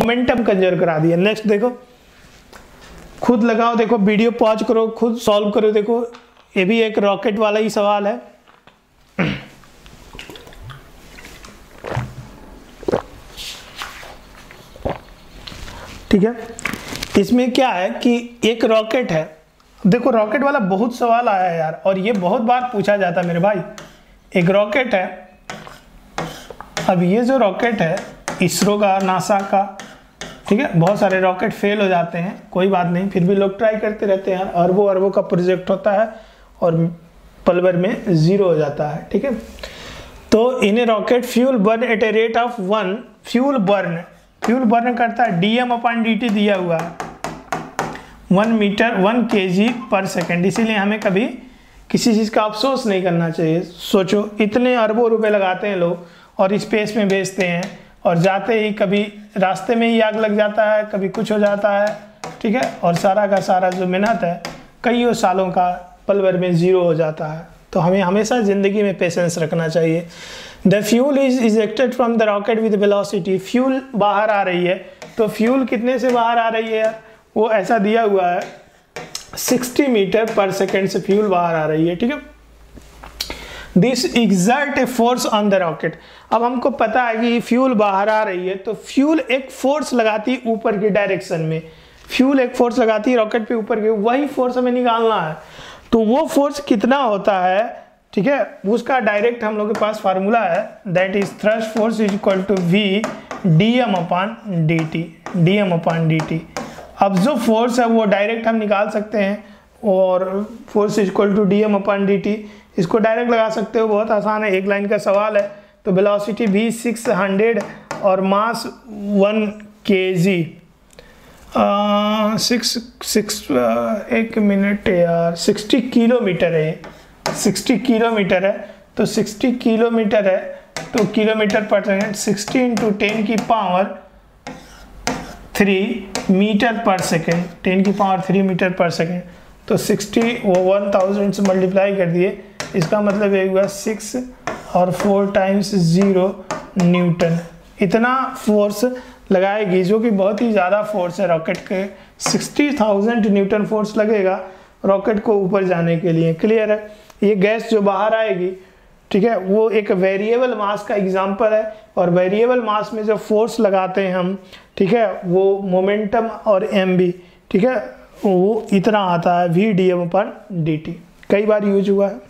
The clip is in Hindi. मोमेंटम कंजर्व करा दिया। नेक्स्ट देखो, खुद लगाओ, देखो वीडियो पॉज करो, खुद सॉल्व करो। देखो ये भी एक रॉकेट वाला ही सवाल है। ठीक है, इसमें क्या है कि एक रॉकेट है। देखो रॉकेट वाला बहुत सवाल आया है यार, और ये बहुत बार पूछा जाता है मेरे भाई। एक रॉकेट है, अब ये जो रॉकेट है इसरो का, नासा का, ठीक है, बहुत सारे रॉकेट फेल हो जाते हैं, कोई बात नहीं, फिर भी लोग ट्राई करते रहते हैं। अरबों अरबों का प्रोजेक्ट होता है और पल भर में ज़ीरो हो जाता है। ठीक है, तो इन्हें rocket fuel burn at a rate of 1, fuel burn करता है, dm/dt दिया हुआ है 1 kg/s, इसीलिए हमें कभी किसी चीज़ का अफसोस नहीं करना चाहिए। सोचो इतने अरबों रुपए लगाते हैं लोग और स्पेस में भेजते हैं, और जाते ही कभी रास्ते में ही आग लग जाता है, कभी कुछ हो जाता है। ठीक है, और सारा का सारा जो मेहनत है कईयों सालों का पल भर में ज़ीरो हो जाता है। तो हमें हमेशा ज़िंदगी में पेशेंस रखना चाहिए। The fuel is ejected from the rocket with velocity, fuel बाहर आ रही है। तो फ्यूल कितने से बाहर आ रही है, वो ऐसा दिया हुआ है 60 मीटर/s से फ्यूल बाहर आ रही है। ठीक है, this exert a force on the rocket. अब हमको पता है कि फ्यूल बाहर आ रही है, तो फ्यूल एक फोर्स लगाती है ऊपर की डायरेक्शन में, फ्यूल एक फोर्स लगाती है रॉकेट पे ऊपर की, वही फोर्स हमें निकालना है। तो वो फोर्स कितना होता है, ठीक है, उसका डायरेक्ट हम लोग के पास फार्मूला है, that is thrust force is equal to V dm/dt, dm/dt। अब जो फोर्स है वो डायरेक्ट हम निकाल सकते हैं, और फोर्स इक्वल टू dm/dt, इसको डायरेक्ट लगा सकते हो, बहुत आसान है, एक लाइन का सवाल है। तो वेलोसिटी भी 600 और मास 1 kg, 60 किलोमीटर है, 60 किलोमीटर है। तो 60 किलोमीटर है तो किलोमीटर/s, 60 × 10⁻³ मीटर/s, 10⁻³ मीटर/s। तो 60 वो 1000 से मल्टीप्लाई कर दिए, इसका मतलब ये हुआ 6 और 4 × 0 N। इतना फोर्स लगाएगी, जो कि बहुत ही ज़्यादा फोर्स है रॉकेट के, 60,000 N फोर्स लगेगा रॉकेट को ऊपर जाने के लिए। क्लियर है, ये गैस जो बाहर आएगी, ठीक है, वो एक वेरिएबल मास का एग्जाम्पल है, और वेरिएबल मास में जो फोर्स लगाते हैं हम, ठीक है, वो मोमेंटम और एम बी, ठीक है, वो इतना आता है v dm/dt, कई बार यूज हुआ है।